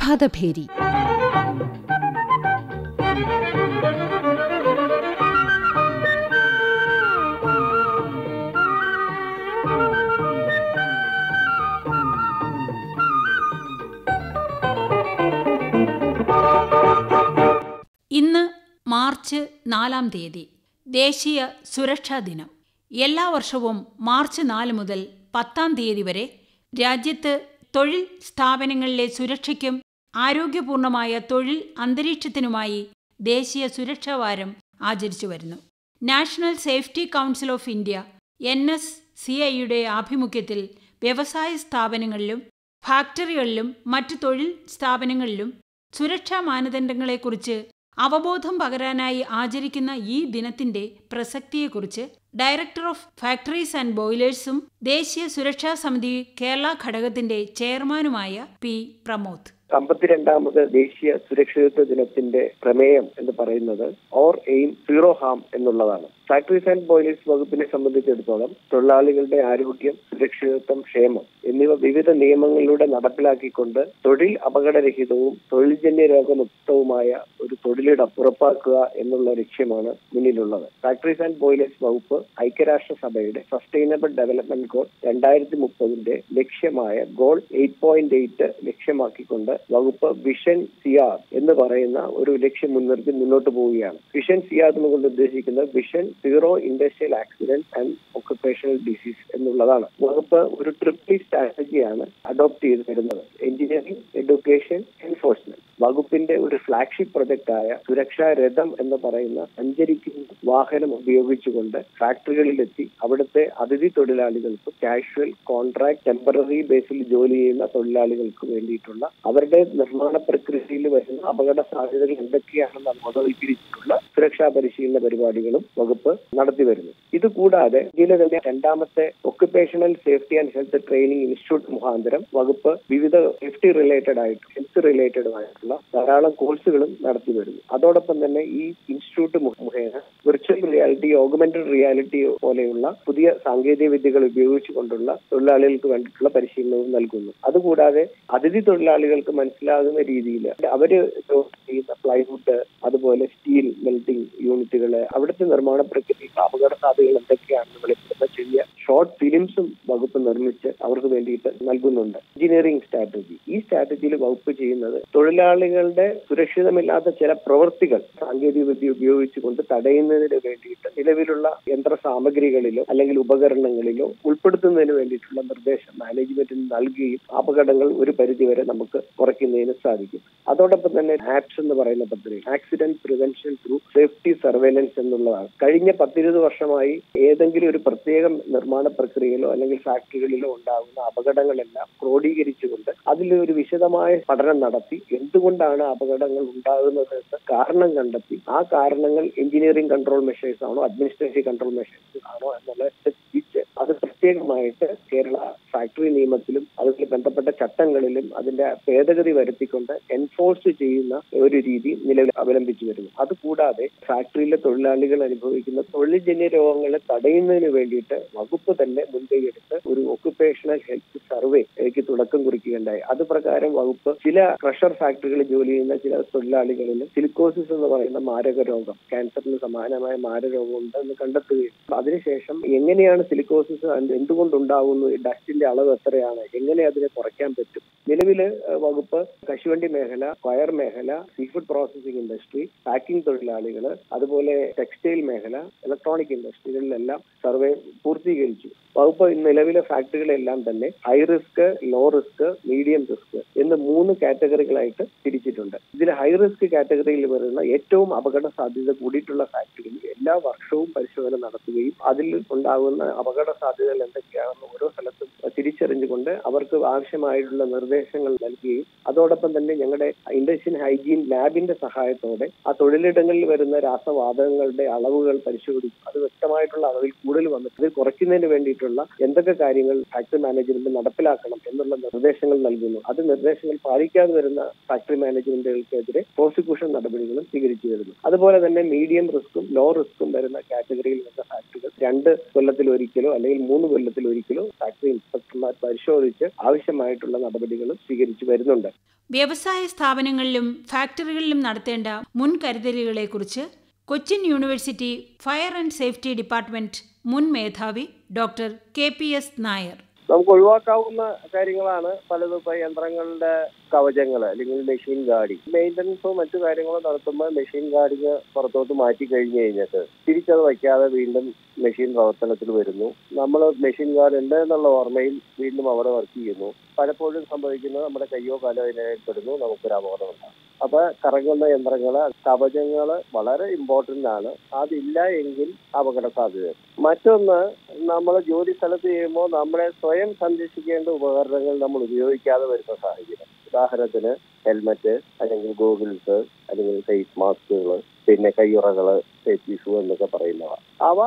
പ്രഭാതഭേരി. ഇന്ന് മാർച്ച് 4-ാം തീയതി ദേശീയ സുരക്ഷാ ദിനം. എല്ലാ വർഷവും മാർച്ച് 4 മുതൽ 10-ാം തീയതി വരെ രാജ്യത്ത് തൊഴിൽ സ്ഥാപനങ്ങളിലെ സുരക്ഷയ്ക്കും ആരോഗ്യപൂർണമായ തൊഴിൽ അന്തരീക്ഷത്തിനുമായി ദേശീയ സുരക്ഷാ വാരം ആചരിച്ചു വരുന്നു. National safety council of India NSCIയുടെ ആഭിമുഖ്യത്തിൽ വ്യവസായ സ്ഥാപനങ്ങളിലും ഫാക്ടറികളിലും മറ്റ് തൊഴിൽ സ്ഥാപനങ്ങളിലും സുരക്ഷാ മാനദണ്ഡങ്ങളെക്കുറിച്ച് അവബോധം പകരാനായി ആചരിക്കുന്ന ഈ ദിനത്തിന്റെ പ്രസക്തിയെക്കുറിച്ച് ഡയറക്ടർ ഓഫ് ഫാക്ടറീസ് ആൻഡ് ബോയിലേഴ്സും ദേശീയ സുരക്ഷാ സമിതി കേരള ഘടകത്തിന്റെ ചെയർമാനുമായ P. Pramod 52ാമത് ദേശീയ സുരക്ഷിതത്വ ദിനത്തിന്റെ പ്രമേയം എന്ന് പറയുന്നത് ഓർ എയിം സീറോ ഹാം എന്നുള്ളതാണ്. ഫാക്ടറീസ് ആൻഡ് ബോയിലേഴ്സ് വകുപ്പിനെ സംബന്ധിച്ചിടത്തോളം തൊഴിലാളികളുടെ ആരോഗ്യം, സുരക്ഷിതത്വം, ക്ഷേമം എന്നിവ വിവിധ നിയമങ്ങളിലൂടെ നടപ്പിലാക്കിക്കൊണ്ട് തൊഴിൽ അപകടരഹിതവും തൊഴിൽജന്യ രോഗമുക്തവുമായ ഒരു തൊഴിലിടം ഉറപ്പാക്കുക എന്നുള്ള ലക്ഷ്യമാണ് മുന്നിലുള്ളത്. ഫാക്ടറീസ് ആൻഡ് ബോയിലേഴ്സ് വകുപ്പ് ഐക്യരാഷ്ട്രസഭയുടെ സസ്റ്റൈനബിൾ ഡെവലപ്മെന്റ് ഗോൾ 2030 ലക്ഷ്യമായ ഗോൾ 8.8 ലക്ഷ്യമാക്കിക്കൊണ്ട് വകുപ്പ് വിഷൻ സിയാദ് എന്ന് പറയുന്ന ഒരു ലക്ഷ്യം മുൻനിർത്തി മുന്നോട്ട് പോവുകയാണ്. വിഷൻ സിയാദ് എന്നുകൊണ്ട് ഉദ്ദേശിക്കുന്നത് vision 0 industrial accident and occupational disease എന്നുള്ളതാണ്. വകുപ്പ് ഒരു ട്രിപ്പിൾ സ്ട്രാറ്റജിയാണ് അഡോപ്റ്റ് ചെയ്ത് വരുന്നത്. Engineering, education, enforcement. വകുപ്പിന്റെ ഒരു ഫ്ലാഗ്ഷിപ്പ് പ്രൊജക്റ്റായ സുരക്ഷാ രഥം എന്ന് പറയുന്ന സഞ്ചരിക്കുന്ന വാഹനം ഉപയോഗിച്ചുകൊണ്ട് ഫാക്ടറികളിലെത്തി അവിടുത്തെ അതിഥി തൊഴിലാളികൾക്കും കാഷ്വൽ, കോൺട്രാക്ട്, ടെമ്പററി ബേസിൽ ജോലി ചെയ്യുന്ന തൊഴിലാളികൾക്ക് വേണ്ടിയിട്ടുള്ള അവരുടെ നിർമ്മാണ പ്രക്രിയയിൽ വരുന്ന അപകട സാധ്യതകൾ എന്തൊക്കെയാണെന്ന് ബോധവൽക്കരിച്ചിട്ടുള്ള സുരക്ഷാ പരിശീലന പരിപാടികളും വകുപ്പ് നടത്തിവരുന്നു. ഇതുകൂടാതെ ഇന്ത്യയിലെ തന്നെ 2ാമത്തെ occupational safety and health training institute മുഖാന്തരം വകുപ്പ് വിവിധ സേഫ്റ്റി റിലേറ്റഡ് ആയിട്ട് ഹെൽത്ത് റിലേറ്റഡ് ആയിട്ടുള്ള ധാരാളം കോഴ്സുകളും നടത്തിവരുന്നു. അതോടൊപ്പം തന്നെ ഈ ഇൻസ്റ്റിറ്റ്യൂട്ട് മുഖേന വിർച്വൽ റിയാലിറ്റി, ഓഗ്മെന്റഡ് റിയാലിറ്റി പോലെയുള്ള പുതിയ സാങ്കേതിക വിദ്യകൾ ഉപയോഗിച്ചുകൊണ്ടുള്ള തൊഴിലാളികൾക്ക് വേണ്ടിയിട്ടുള്ള പരിശീലനവും നൽകുന്നു. അതുകൂടാതെ അതിഥി തൊഴിലാളികൾക്ക് മനസ്സിലാകുന്ന രീതിയിൽ അവര് ചെയ്യുന്ന പ്ലൈവുഡ്, അതുപോലെ സ്റ്റീൽ മെൽറ്റിംഗ് യൂണിറ്റുകള്, അവിടുത്തെ നിർമ്മാണ പ്രക്രിയയിൽ അപകട സാധ്യതകൾ എന്തൊക്കെയാണെന്ന് വെളിപ്പെടുത്തുന്ന ചെറിയ ഷോർട്ട് ഫിലിംസും വകുപ്പ് നിർമ്മിച്ച് അവർക്ക് വേണ്ടിയിട്ട് നൽകുന്നുണ്ട്. Engineering strategy. ഈ സ്ട്രാറ്റജിയിൽ വകുപ്പ് ചെയ്യുന്നത് തൊഴിലാളികളുടെ സുരക്ഷിതമില്ലാത്ത ചില പ്രവൃത്തികൾ സാങ്കേതിക വിദ്യ ഉപയോഗിച്ചുകൊണ്ട് തടയുന്നതിന് വേണ്ടിയിട്ട് നിലവിലുള്ള യന്ത്ര സാമഗ്രികളിലോ അല്ലെങ്കിൽ ഉപകരണങ്ങളിലോ ഉൾപ്പെടുത്തുന്നതിന് വേണ്ടിയിട്ടുള്ള നിർദ്ദേശം മാനേജ്മെന്റിന് നൽകുകയും അപകടങ്ങൾ ഒരു പരിധിവരെ നമുക്ക് കുറയ്ക്കുന്നതിന് സാധിക്കും. അതോടൊപ്പം തന്നെ ആപ്സ് എന്ന് പറയുന്ന പദ്ധതി accident prevention through safety surveillance എന്നുള്ളതാണ്. കഴിഞ്ഞ 10-20 വർഷമായി ഏതെങ്കിലും ഒരു പ്രത്യേക നിർമ്മാണ പ്രക്രിയയിലോ അല്ലെങ്കിൽ ഫാക്ടറികളിലോ ഉണ്ടാകുന്ന അപകടങ്ങളെല്ലാം ക്രോഡീകരിച്ചുകൊണ്ട് അതിലൊരു വിശദമായ പഠനം നടത്തി എന്തുകൊണ്ടാണ് അപകടങ്ങൾ ഉണ്ടാകുന്നതെന്ന് കാരണം കണ്ടെത്തി ആ കാരണങ്ങൾ എഞ്ചിനീയറിംഗ് കൺട്രോൾ മെഷേഴ്സ് ആണോ അഡ്മിനിസ്ട്രേറ്റീവ് കൺട്രോൾ മെഷേഴ്സ് ആണോ എന്നുള്ളത് തിരിച്ച് അത് പ്രത്യേകമായിട്ട് കേരള ഫാക്ടറി നിയമത്തിലും അതുമായി ബന്ധപ്പെട്ട ചട്ടങ്ങളിലും അതിന്റെ ഭേദഗതി വരുത്തിക്കൊണ്ട് എൻഫോഴ്സ് ചെയ്യുന്ന ഒരു രീതി നിലവിൽ അവലംബിച്ചു വരുന്നു. അതുകൂടാതെ ഫാക്ടറിയിലെ തൊഴിലാളികൾ അനുഭവിക്കുന്ന തൊഴിൽജന്യ രോഗങ്ങളെ തടയുന്നതിന് വേണ്ടിയിട്ട് വകുപ്പ് തന്നെ മുൻകൈയെടുത്ത് ഒരു ഒക്കുപേഷണൽ ഹെൽത്ത് സർവേക്ക് തുടക്കം കുറിക്കുകയുണ്ടായി. അത് പ്രകാരം വകുപ്പ് ചില ക്രഷർ ഫാക്ടറികളിൽ ജോലി ചെയ്യുന്ന ചില തൊഴിലാളികളിൽ സിലിക്കോസിസ് എന്ന് പറയുന്ന മാരക രോഗം, ക്യാൻസറിന് സമാനമായ മാരകരോഗം ഉണ്ടെന്ന് കണ്ടെത്തുകയും അതിനുശേഷം എങ്ങനെയാണ് സിലിക്കോസിസ് എന്തുകൊണ്ടുണ്ടാകുന്നു, ഡസ്റ്റിന്റെ അളവ് എത്രയാണ്, എങ്ങനെ അതിനെ കുറയ്ക്കാൻ പറ്റും. നിലവില് വകുപ്പ് കശുവണ്ടി മേഖല, കയർ മേഖല, sea food processing industry, packing തൊഴിലാളികൾ, അതുപോലെ ടെക്സ്റ്റൈൽ മേഖല, ഇലക്ട്രോണിക് ഇൻഡസ്ട്രികളിലെല്ലാം സർവേ പൂർത്തീകരിച്ചു. വകുപ്പ് നിലവിലെ ഫാക്ടറികളെല്ലാം തന്നെ high risk, low risk, medium risk എന്ന് 3 കാറ്റഗറികളായിട്ട് തിരിച്ചിട്ടുണ്ട്. ഇതിൽ ഹൈ റിസ്ക് കാറ്റഗറിയിൽ വരുന്ന ഏറ്റവും അപകട സാധ്യത കൂടിയിട്ടുള്ള ഫാക്ടറിയിൽ എല്ലാ വർഷവും പരിശോധന നടത്തുകയും അതിൽ ഉണ്ടാകുന്ന അപകട സാധ്യതകൾ എന്തൊക്കെയാണെന്ന് ഓരോ സ്ഥലത്തും തിരിച്ചറിഞ്ഞുകൊണ്ട് അവർക്ക് ആവശ്യമായിട്ടുള്ള നിർദ്ദേശങ്ങൾ നൽകുകയും അതോടൊപ്പം തന്നെ ഞങ്ങളുടെ ഇൻഡസ്ട്രിയൽ ഹൈജീൻ ലാബിന്റെ സഹായത്തോടെ ആ തൊഴിലിടങ്ങളിൽ വരുന്ന രാസവാതകങ്ങളുടെ അളവുകൾ പരിശോധിക്കും. അത് വ്യക്തമായിട്ടുള്ള അളവിൽ കൂടുതൽ വന്നിട്ട് ഇത് കുറയ്ക്കുന്നതിന് വേണ്ടിയിട്ടുള്ള എന്തൊക്കെ കാര്യങ്ങൾ ഫാക്ടറി മാനേജ്മെന്റ് നടപ്പിലാക്കണം എന്നുള്ള നിർദ്ദേശങ്ങൾ നൽകുന്നു. അത് നിർദ്ദേശങ്ങൾ പാലിക്കാതെ വരുന്ന ഫാക്ടറി മാനേജ്മെന്റുകൾക്കെതിരെ പ്രോസിക്യൂഷൻ നടപടികളും സ്വീകരിച്ചു വരുന്നു. അതുപോലെ തന്നെ മീഡിയം റിസ്ക്കും ലോ റിസ്ക്കും വരുന്ന കാറ്റഗറിയിൽ വരുന്ന ഫാക്ടറികൾ 2 കൊല്ലത്തിലൊരിക്കലോ അല്ലെങ്കിൽ 3 കൊല്ലത്തിലൊരിക്കലോ ഫാക്ടറി ഇൻസ്പെക്ടർമാർ പരിശോധിച്ച് ആവശ്യമായിട്ടുള്ള നടപടികളും സ്വീകരിച്ചു വരുന്നുണ്ട്. വ്യവസായ സ്ഥാപനങ്ങളിലും ഫാക്ടറികളിലും നടത്തേണ്ട മുൻകരുതലുകളെക്കുറിച്ച് Cochin university fire and safety department മുൻ മേധാവി ഡോക്ടർ KPS നായർ. നമുക്ക് ഒഴിവാക്കാവുന്ന കാര്യങ്ങളാണ് പലതും. ഇപ്പോൾ യന്ത്രങ്ങളുടെ കവചങ്ങൾ അല്ലെങ്കിൽ മെഷീൻ ഗാർഡിങ്, മെയിൻ്റനൻസോ മറ്റു കാര്യങ്ങളോ നടത്തുമ്പോൾ മെഷീൻ ഗാർഡിങ് പുറത്തോട്ട് മാറ്റി കഴിഞ്ഞു കഴിഞ്ഞിട്ട് തിരിച്ചത് വയ്ക്കാതെ വീണ്ടും മെഷീൻ പ്രവർത്തനത്തിൽ വരുന്നു. നമ്മൾ മെഷീൻ ഗാർഡ് ഉണ്ട് എന്നുള്ള ഓർമ്മയിൽ വീണ്ടും അവിടെ വർക്ക് ചെയ്യുന്നു. പലപ്പോഴും സംഭവിക്കുന്നത് നമ്മുടെ കയ്യോ കാലോ അതിനേൽപ്പെടുന്നു, നമുക്കൊരു അപകടമുണ്ടാകും. അപ്പോൾ കറങ്ങുന്ന യന്ത്രങ്ങൾ, കവചങ്ങൾ വളരെ ഇമ്പോർട്ടൻ്റ് ആണ്. അതില്ല എങ്കിൽ അപകട സാധ്യത. മറ്റൊന്ന്, നമ്മൾ ജോലി സ്ഥലത്ത് ചെയ്യുമ്പോൾ നമ്മളെ സ്വയം സംരക്ഷിക്കേണ്ട ഉപകരണങ്ങൾ നമ്മൾ ഉപയോഗിക്കാതെ വരുന്ന സാഹചര്യം. ഉദാഹരണത്തിന് ഹെൽമറ്റ്, അല്ലെങ്കിൽ ഗോഗിൾസ്, അല്ലെങ്കിൽ ഫേസ് മാസ്കുകൾ, പിന്നെ കയ്യുറകൾ, സേഫ്റ്റി ഷൂ എന്നൊക്കെ പറയുന്നവ. അവ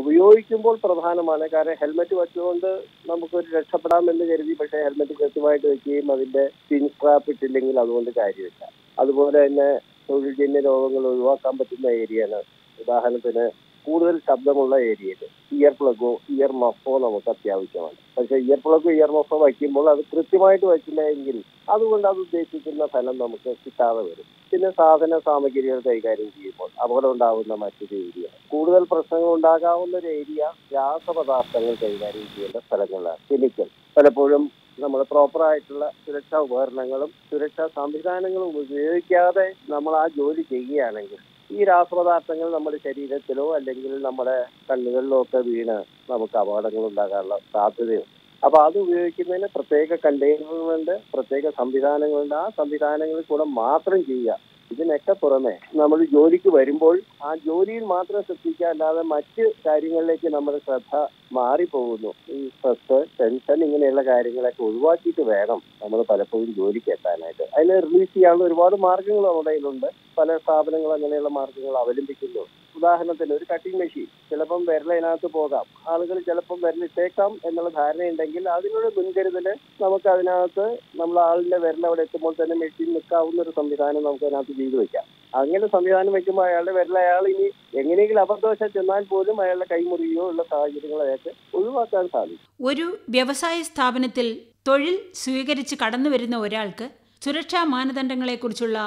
ഉപയോഗിക്കുമ്പോൾ പ്രധാനമാണ്. കാരണം ഹെൽമെറ്റ് വെച്ചുകൊണ്ട് നമുക്കൊരു രക്ഷപ്പെടാമെന്ന് കരുതി, പക്ഷേ ഹെൽമെറ്റ് കൃത്യമായിട്ട് വെക്കുകയും അതിൻ്റെ പിൻ സ്ട്രാപ്പ് ഇട്ടില്ലെങ്കിൽ അതുകൊണ്ട് കാര്യമില്ല. അതുപോലെ തന്നെ തൊഴിൽജന്യ രോഗങ്ങൾ ഒഴിവാക്കാൻ പറ്റുന്ന ഏരിയയാണ്. ഉദാഹരണത്തിന് കൂടുതൽ ശബ്ദമുള്ള ഏരിയയിൽ ഇയർ പ്ലഗോ ഇയർ മഫോ നമുക്ക് അത്യാവശ്യമാണ്. പക്ഷേ ഇയർ പ്ലഗോ ഇയർ മഫോ വയ്ക്കുമ്പോൾ അത് കൃത്യമായിട്ട് വയ്ക്കില്ല എങ്കിൽ അതുകൊണ്ട് അത് ഉദ്ദേശിക്കുന്ന ഫലം നമുക്ക് കിട്ടാതെ വരും. പിന്നെ സാധന സാമഗ്രികൾ കൈകാര്യം ചെയ്യുമ്പോൾ അപകടം ഉണ്ടാകുന്ന മറ്റൊരു ഏരിയ, കൂടുതൽ പ്രശ്നങ്ങൾ ഉണ്ടാകാവുന്ന ഒരു ഏരിയ രാസപദാർത്ഥങ്ങൾ കൈകാര്യം ചെയ്യേണ്ട സ്ഥലങ്ങളിലാണ്. കെമിക്കൽ പലപ്പോഴും നമ്മൾ പ്രോപ്പറായിട്ടുള്ള സുരക്ഷാ ഉപകരണങ്ങളും സുരക്ഷാ സംവിധാനങ്ങളും ഉപയോഗിക്കാതെ നമ്മൾ ആ ജോലി ചെയ്യുകയാണെങ്കിൽ ഈ രാസപദാർത്ഥങ്ങൾ നമ്മുടെ ശരീരത്തിലോ അല്ലെങ്കിൽ നമ്മുടെ കണ്ണുകളിലോ ഒക്കെ വീണ് നമുക്ക് അപകടങ്ങൾ ഉണ്ടാകാനുള്ള സാധ്യതയുണ്ട്. അപ്പോൾ അത് ഉപയോഗിക്കുന്നതിന് പ്രത്യേക കണ്ടെയ്നറുകളുണ്ട്, പ്രത്യേക സംവിധാനങ്ങളുണ്ട്. ആ സംവിധാനങ്ങളിൽ കൂടെ മാത്രം ചെയ്യുക. ഇതിനൊക്കെ പുറമെ നമ്മൾ ജോലിക്ക് വരുമ്പോൾ ആ ജോലിയിൽ മാത്രം ശ്രദ്ധിക്കുക, അല്ലാതെ മറ്റ് കാര്യങ്ങളിലേക്ക് നമ്മുടെ ശ്രദ്ധ മാറിപ്പോകുന്നു. ഈ സ്ട്രെസ്, ടെൻഷൻ ഇങ്ങനെയുള്ള കാര്യങ്ങളൊക്കെ ഒഴിവാക്കിയിട്ട് വേണം നമ്മൾ പലപ്പോഴും ജോലിക്ക് എത്താനായിട്ട്. അതിനെ റിലീസ് ചെയ്യാനുള്ള ഒരുപാട് മാർഗങ്ങൾ നമ്മുടെ കയ്യിലുണ്ട്. പല സ്ഥാപനങ്ങളും അങ്ങനെയുള്ള മാർഗങ്ങൾ അവലംബിക്കുന്നു. ഉദാഹരണത്തിന് ഒരു കട്ടിംഗ് മെഷീൻ ചിലപ്പം വിരലതിനകത്ത് പോകാം, ആളുകൾ ചിലപ്പം വിരലിട്ടേക്കാം എന്നുള്ള ധാരണയുണ്ടെങ്കിൽ അതിനോട് മുൻകരുതൽ നമുക്ക് അതിനകത്ത് നമ്മൾ ആളിൻ്റെ വിരലവിടെ എത്തുമ്പോൾ തന്നെ മെഷീൻ നിൽക്കാവുന്ന ഒരു സംവിധാനം നമുക്ക് അതിനകത്ത് ചെയ്തു വയ്ക്കാം. അങ്ങനെ സംവിധാനം വയ്ക്കുമ്പോൾ അയാളുടെ വിരൽ അയാൾ ഇനി എങ്ങനെയെങ്കിലും അബദ്ധവശാൽ ചെന്നാൽ പോലും അയാളുടെ കൈമുറിയോ ഉള്ള സാഹചര്യങ്ങളെയൊക്കെ ഒഴിവാക്കാൻ സാധിക്കും. ഒരു വ്യവസായ സ്ഥാപനത്തിൽ തൊഴിൽ സ്വീകരിച്ച് കടന്നു വരുന്ന ഒരാൾക്ക് സുരക്ഷാ മാനദണ്ഡങ്ങളെക്കുറിച്ചുള്ള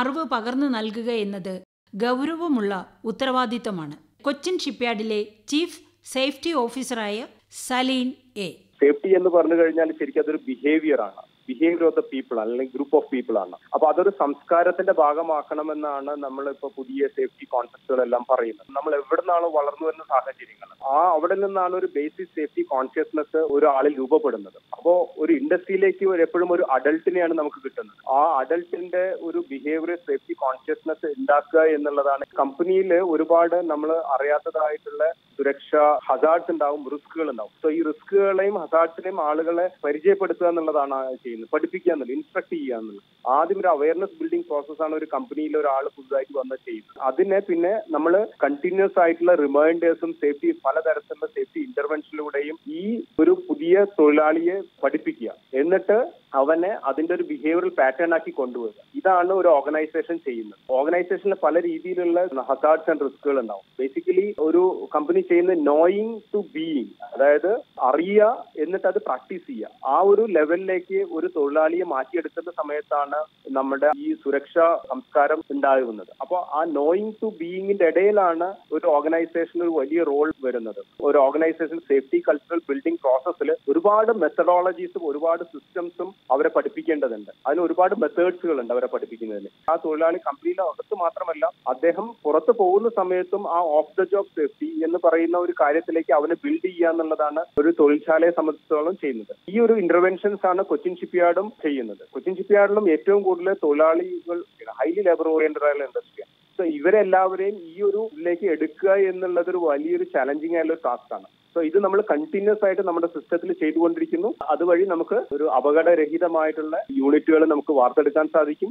അറിവ് പകർന്നു നൽകുക എന്നത് ഗൗരവമുള്ള ഉത്തരവാദിത്തമാണ്. കൊച്ചിൻ ഷിപ്പ്യാർഡിലെ ചീഫ് സേഫ്റ്റി ഓഫീസറായ സലീൻ എ. സേഫ്റ്റി എന്ന് പറഞ്ഞു കഴിഞ്ഞാൽ ശരിക്കും അതൊരു ബിഹേവിയറാണ്, ബിഹേവിയർ ഓഫ് ദ പീപ്പിൾ അല്ലെങ്കിൽ ഗ്രൂപ്പ് ഓഫ് പീപ്പിൾ ആണ്. അപ്പൊ അതൊരു സംസ്കാരത്തിന്റെ ഭാഗമാക്കണമെന്നാണ് നമ്മളിപ്പോ പുതിയ സേഫ്റ്റി കോൺസെപ്റ്റുകളെല്ലാം പറയുന്നത്. നമ്മൾ എവിടെ നിന്നാണോ വളർന്നു വരുന്ന സാഹചര്യങ്ങൾ, ആ അവിടെ നിന്നാണ് ഒരു ബേസിക് സേഫ്റ്റി കോൺഷ്യസ്നെസ് ഒരാളിൽ രൂപപ്പെടുന്നത്. അപ്പോൾ ഒരു ഇൻഡസ്ട്രിയിലേക്ക് എപ്പോഴും ഒരു അഡൾട്ടിനെയാണ് നമുക്ക് കിട്ടുന്നത്. ആ അഡൾട്ടിന്റെ ഒരു ബിഹേവിയർ സേഫ്റ്റി കോൺഷ്യസ്നെസ് ഉണ്ടാക്കുക എന്നുള്ളതാണ്. കമ്പനിയിൽ ഒരുപാട് നമ്മൾ അറിയാത്തതായിട്ടുള്ള സുരക്ഷ ഹസാർഡ്സ് ഉണ്ടാവും, റിസ്കുകൾ ഉണ്ടാവും. സോ ഈ റിസ്കുകളെയും ഹസാർഡ്സിനെയും ആളുകളെ പരിചയപ്പെടുത്തുക എന്നുള്ളതാണ് ചെയ്യുന്നത്, പഠിപ്പിക്കുക എന്നുള്ളത്, ഇൻസ്ട്രക്ട് ചെയ്യുക എന്നുള്ളത്. ആദ്യം ഒരു അവയർനെസ് ബിൽഡിംഗ് പ്രോസസ്സാണ് ഒരു കമ്പനിയിൽ ഒരാൾ പുതുതായിട്ട് വന്ന് ചെയ്യുന്നത്. അതിനെ പിന്നെ നമ്മൾ കണ്ടിന്യൂസ് ആയിട്ടുള്ള റിമൈൻഡേഴ്സും സേഫ്റ്റി പലതരത്തിലുള്ള സേഫ്റ്റി ഇന്റർവെൻഷനിലൂടെയും ഈ ഒരു പുതിയ തൊഴിലാളിയെ പഠിപ്പിക്കുക, എന്നിട്ട് അവനെ അതിന്റെ ഒരു ബിഹേവിയറൽ പാറ്റേൺ ആക്കി കൊണ്ടുവരിക. ഇതാണ് ഒരു ഓർഗനൈസേഷൻ ചെയ്യുന്നത്. ഓർഗനൈസേഷനിൽ പല രീതിയിലുള്ള ഹസാർഡ്സ് ആൻഡ് റിസ്കുകൾ ഉണ്ടാവും. ബേസിക്കലി ഒരു കമ്പനി ചെയ്യുന്ന നോയിങ് ടു ബീയിങ്, അതായത് അറിയുക എന്നിട്ട് അത് പ്രാക്ടീസ് ചെയ്യുക. ആ ഒരു ലെവലിലേക്ക് ഒരു തൊഴിലാളിയെ മാറ്റിയെടുക്കുന്ന സമയത്താണ് നമ്മുടെ ഈ സുരക്ഷാ സംസ്കാരം ഉണ്ടാകുന്നത്. അപ്പോൾ ആ നോയിങ് ടു ബീയിങ്ങിന്റെ ഇടയിലാണ് ഒരു ഓർഗനൈസേഷൻ ഒരു വലിയ റോൾ വരുന്നത്. ഒരു ഓർഗനൈസേഷൻ സേഫ്റ്റി കൾച്ചറൽ ബിൽഡിംഗ് പ്രോസസ്സിൽ ഒരുപാട് മെത്തഡോളജീസും ഒരുപാട് സിസ്റ്റംസും അവരെ പഠിപ്പിക്കേണ്ടതുണ്ട്. അതിന് ഒരുപാട് മെത്തേഡ്സുകൾ ഉണ്ട് അവരെ പഠിപ്പിക്കുന്നതിന്. ആ തൊഴിലാളി കമ്പനിയിലെ അകത്ത് മാത്രമല്ല, അദ്ദേഹം പുറത്ത് പോകുന്ന സമയത്തും ആ ഓഫ് ദ ജോബ് സേഫ്റ്റി എന്ന് പറയുന്ന ഒരു കാര്യത്തിലേക്ക് അവനെ ബിൽഡ് ചെയ്യുക എന്നുള്ളതാണ് ഒരു തൊഴിൽശാലയെ സംബന്ധിച്ചിടത്തോളം ചെയ്യുന്നത്. ഈ ഒരു ഇന്റർവെൻഷൻസ് ആണ് കൊച്ചിൻ ഷിപ്പ്യാർഡും ചെയ്യുന്നത്. കൊച്ചിൻ ഷിപ്പ്യാർഡിലും ഏറ്റവും കൂടുതൽ തൊഴിലാളികൾ ഹൈലി ലേബർ ഓറിയന്റഡ് ആയുള്ള ഇൻഡസ്ട്രിയാണ്. സോ ഇവരെല്ലാവരെയും ഈ ഒരു ഇതിലേക്ക് എടുക്കുക എന്നുള്ളത് ഒരു വലിയൊരു ചലഞ്ചിങ് ആയുള്ള ഒരു ടാസ്ക്കാണ്. സോ ഇത് നമ്മൾ കണ്ടിന്യൂസ് ആയിട്ട് നമ്മുടെ സിസ്റ്റത്തിൽ ചെയ്തുകൊണ്ടിരിക്കുന്നു. അതുവഴി നമുക്ക് ഒരു അപകടരഹിതമായിട്ടുള്ള യൂണിറ്റുകൾ നമുക്ക് വാർത്തെടുക്കാൻ സാധിക്കും.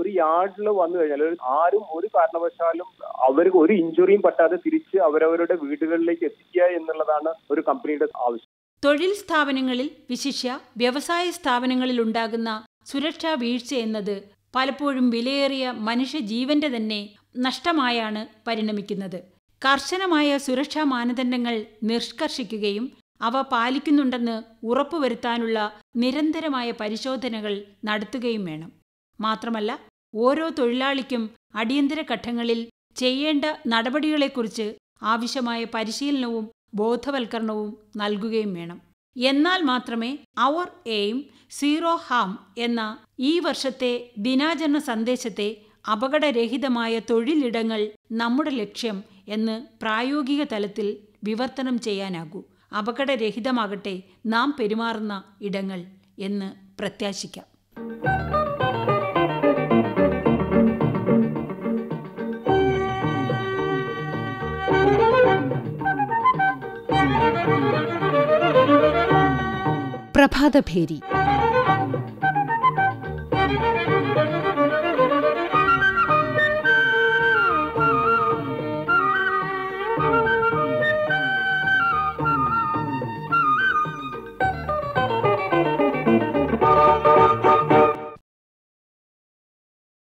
ഒരു യാർഡിൽ വന്നു കഴിഞ്ഞാൽ ആരും ഒരു കാരണവശാലും അവർക്ക് ഒരു ഇഞ്ചുറിയും പറ്റാതെ തിരിച്ച് അവരവരുടെ വീടുകളിലേക്ക് എത്തിക്കുക എന്നുള്ളതാണ് ഒരു കമ്പനിയുടെ ആവശ്യം. തൊഴിൽ സ്ഥാപനങ്ങളിൽ, വിശിഷ്യ വ്യവസായ സ്ഥാപനങ്ങളിൽ ഉണ്ടാകുന്ന സുരക്ഷാ വീഴ്ച എന്നത് പലപ്പോഴും വിലയേറിയ മനുഷ്യജീവന്റെ തന്നെ നഷ്ടമായാണ് പരിണമിക്കുന്നത്. കർശനമായ സുരക്ഷാ മാനദണ്ഡങ്ങൾ നിഷ്കർഷിക്കുകയും അവ പാലിക്കുന്നുണ്ടെന്ന് ഉറപ്പുവരുത്താനുള്ള നിരന്തരമായ പരിശോധനകൾ നടത്തുകയും വേണം. മാത്രമല്ല ഓരോ തൊഴിലാളിക്കും അടിയന്തര ഘട്ടങ്ങളിൽ ചെയ്യേണ്ട നടപടികളെക്കുറിച്ച് ആവശ്യമായ പരിശീലനവും ബോധവൽക്കരണവും നൽകുകയും വേണം. എന്നാൽ മാത്രമേ അവർ എയിം സീറോ ഹാം എന്ന ഈ വർഷത്തെ ദിനാചരണ സന്ദേശത്തെ അപകടരഹിതമായ തൊഴിലിടങ്ങൾ നമ്മുടെ ലക്ഷ്യം എന്ന് പ്രായോഗിക തലത്തിൽ വിവർത്തനം ചെയ്യാനാകൂ. അപകടരഹിതമാകട്ടെ നാം പെരുമാറുന്ന ഇടങ്ങൾ എന്ന് പ്രത്യാശിക്കാം. പ്രഭാതഭേരി.